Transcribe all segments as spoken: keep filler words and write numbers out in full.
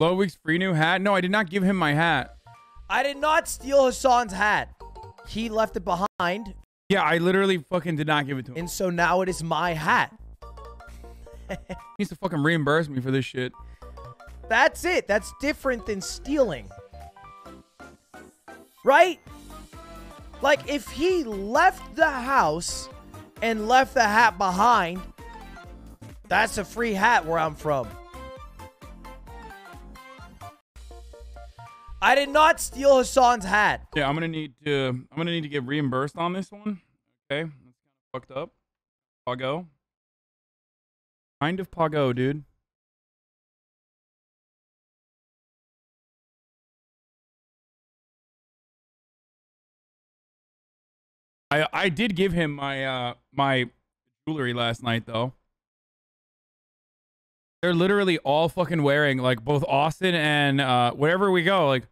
Ludwig's free new hat? No, I did not give him my hat. I did not steal Hasan's hat. He left it behind. Yeah, I literally fucking did not give it to him. And so now it is my hat. He needs to fucking reimburse me for this shit. That's it. That's different than stealing. Right? Like, if he left the house and left the hat behind, that's a free hat where I'm from. I did not steal Hasan's hat. Yeah, I'm gonna need to. I'm gonna need to get reimbursed on this one. Okay, that's kind of fucked up. Pago. Kind of pago, dude. I I did give him my uh my jewelry last night though. They're literally all fucking wearing, like, both Austin and uh, wherever we go, like.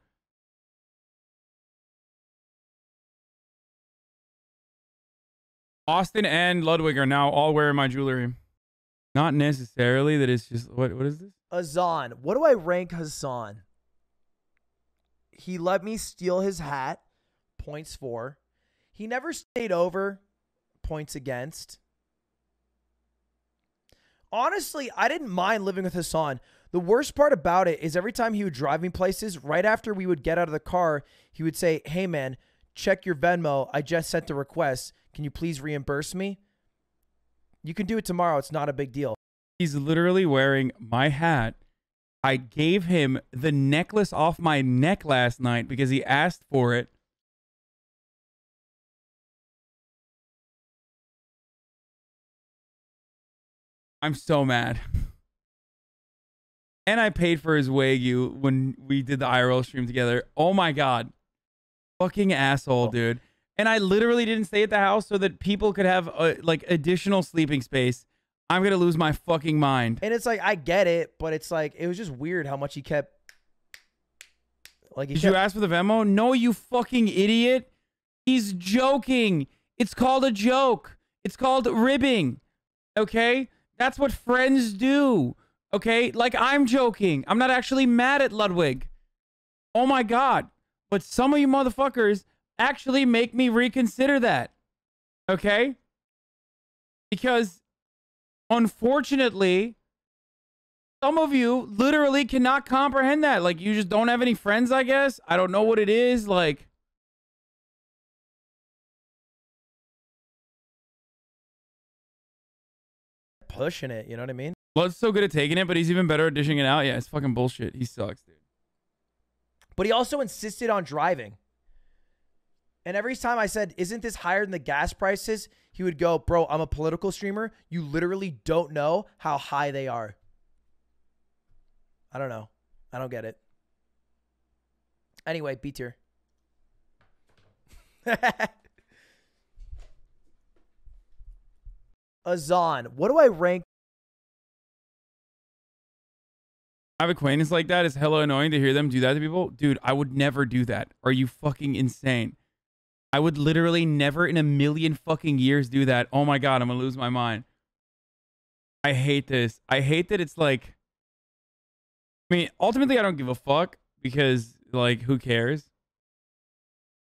Austin and Ludwig are now all wearing my jewelry. Not necessarily that it's just, what, what is this? Hasan. What do I rank Hasan? He let me steal his hat. Points for. He never stayed over. Points against. Honestly, I didn't mind living with Hasan. The worst part about it is every time he would drive me places, right after we would get out of the car, he would say, hey, man, check your Venmo. I just sent the request. Can you please reimburse me? You can do it tomorrow. It's not a big deal. He's literally wearing my hat. I gave him the necklace off my neck last night because he asked for it. I'm so mad. And I paid for his Wagyu when we did the I R L stream together. Oh my God. Fucking asshole, dude. And I literally didn't stay at the house so that people could have a, like, additional sleeping space. I'm going to lose my fucking mind. And it's like, I get it, but it's like, it was just weird how much he kept. Like, he Did kept... you ask for the Venmo? No, you fucking idiot. He's joking. It's called a joke. It's called ribbing. Okay? That's what friends do, okay? Like, I'm joking. I'm not actually mad at Ludwig. Oh, my God. But some of you motherfuckers actually make me reconsider that, okay? Because, unfortunately, some of you literally cannot comprehend that. Like, you just don't have any friends, I guess. I don't know what it is, like... pushing it, you know what I mean? Blood's so good at taking it, but he's even better at dishing it out. Yeah, it's fucking bullshit. He sucks, dude. But he also insisted on driving. And every time I said, isn't this higher than the gas prices? He would go, bro, I'm a political streamer. You literally don't know how high they are. I don't know. I don't get it. Anyway, B tier. Hasan, what do I rank? I have acquaintance like that. It's hella annoying to hear them do that to people. Dude, I would never do that. Are you fucking insane? I would literally never in a million fucking years do that. Oh my God, I'm gonna lose my mind. I hate this. I hate that it's like... I mean, ultimately, I don't give a fuck because, like, who cares?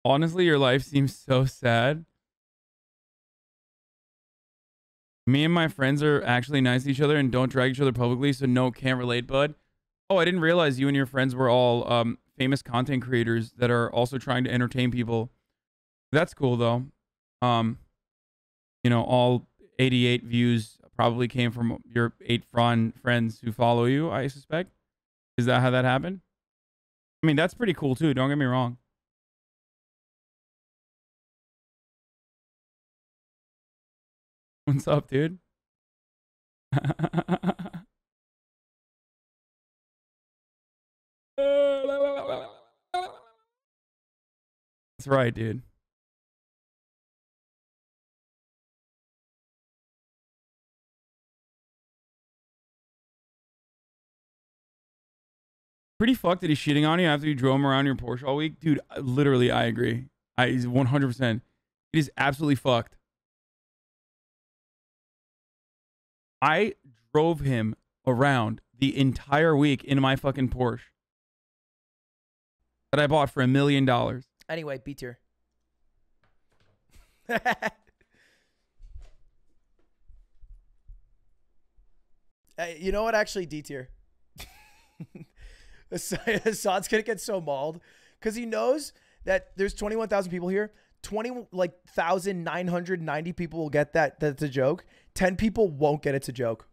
Honestly, your life seems so sad. Me and my friends are actually nice to each other and don't drag each other publicly, so no, can't relate, bud. Oh, I didn't realize you and your friends were all um, famous content creators that are also trying to entertain people. That's cool, though. Um, you know, all eighty-eight views probably came from your eight fron friends who follow you, I suspect. Is that how that happened? I mean, that's pretty cool, too. Don't get me wrong. What's up, dude? That's right, dude. Pretty fucked that he's shitting on you after you drove him around your Porsche all week. Dude, literally, I agree. I, he's one hundred percent. It is absolutely fucked. I drove him around the entire week in my fucking Porsche that I bought for a million dollars. Anyway, B tier. Hey, you know what? Actually, D tier. Hasan's gonna get so mauled because he knows that there's twenty-one thousand people here. Twenty like thousand nine hundred ninety people will get that. That's a joke. Ten people won't get it's a joke.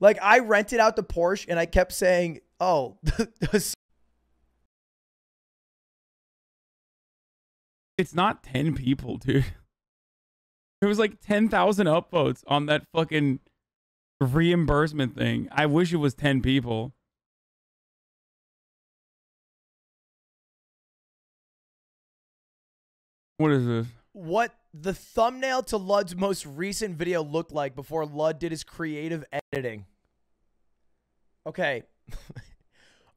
Like I rented out the Porsche and I kept saying, "Oh, it's not ten people, dude." It was like ten thousand upvotes on that fucking reimbursement thing. I wish it was ten people. What is this? What the thumbnail to Lud's most recent video looked like before Lud did his creative editing. Okay.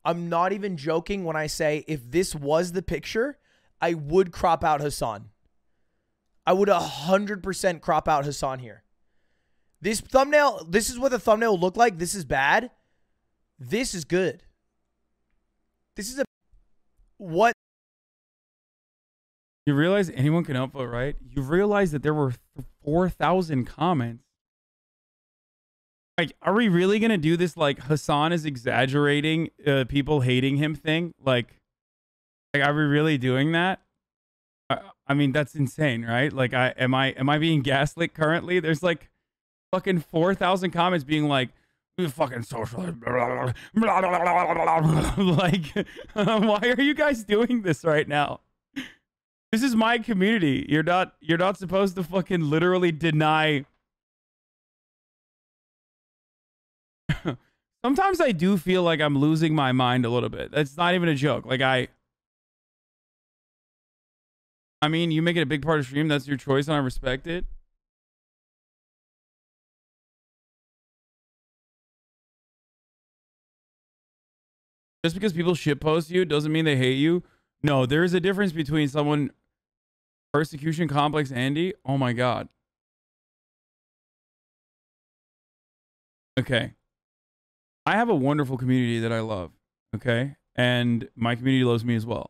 I'm not even joking when I say if this was the picture, I would crop out Hasan. I would one hundred percent crop out Hasan here. This thumbnail, this is what the thumbnail looked like. This is bad. This is good. This is a... What? You realize anyone can upvote, right? You realize that there were four thousand comments. Like, are we really going to do this, like, Hasan is exaggerating uh, people hating him thing? Like, like, are we really doing that? I, I mean, that's insane, right? Like, I am I am I being gaslit currently? There's, like, fucking four thousand comments being like, fucking social. Like, why are you guys doing this right now? This is my community. You're not you're not supposed to fucking literally deny. Sometimes I do feel like I'm losing my mind a little bit. That's not even a joke. Like I I mean, you make it a big part of stream, that's your choice and I respect it. Just because people shitpost you doesn't mean they hate you. No, there is a difference between someone persecution complex Andy. Oh my god. Okay. I have a wonderful community that I love, okay? And my community loves me as well.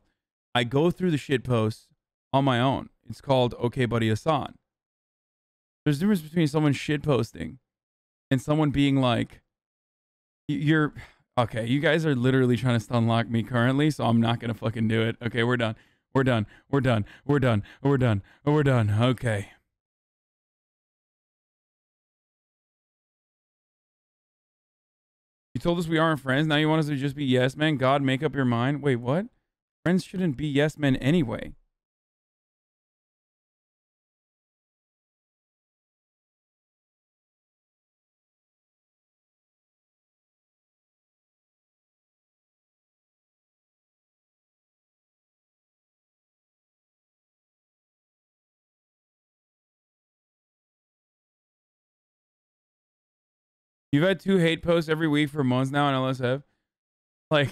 I go through the shit posts on my own. It's called Okay Buddy Hasan. There's a difference between someone shit posting and someone being like, you're okay, you guys are literally trying to stun lock me currently, so I'm not going to fucking do it. Okay, we're done. We're done. We're done. We're done. We're done. We're done. Okay. You told us we aren't friends. Now you want us to just be yes men? God, make up your mind. Wait, what? Friends shouldn't be yes men anyway. You've had two hate posts every week for months now on L S F. Like,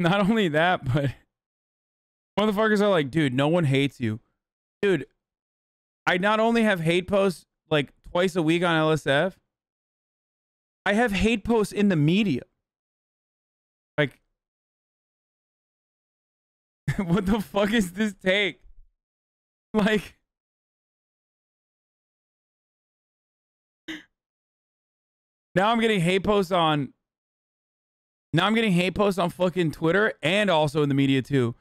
not only that, but motherfuckers are like, dude, no one hates you. Dude, I not only have hate posts like twice a week on L S F, I have hate posts in the media. Like, what the fuck is this take? Like... Now I'm getting hate posts on. Now I'm getting hate posts on fucking Twitter and also in the media too.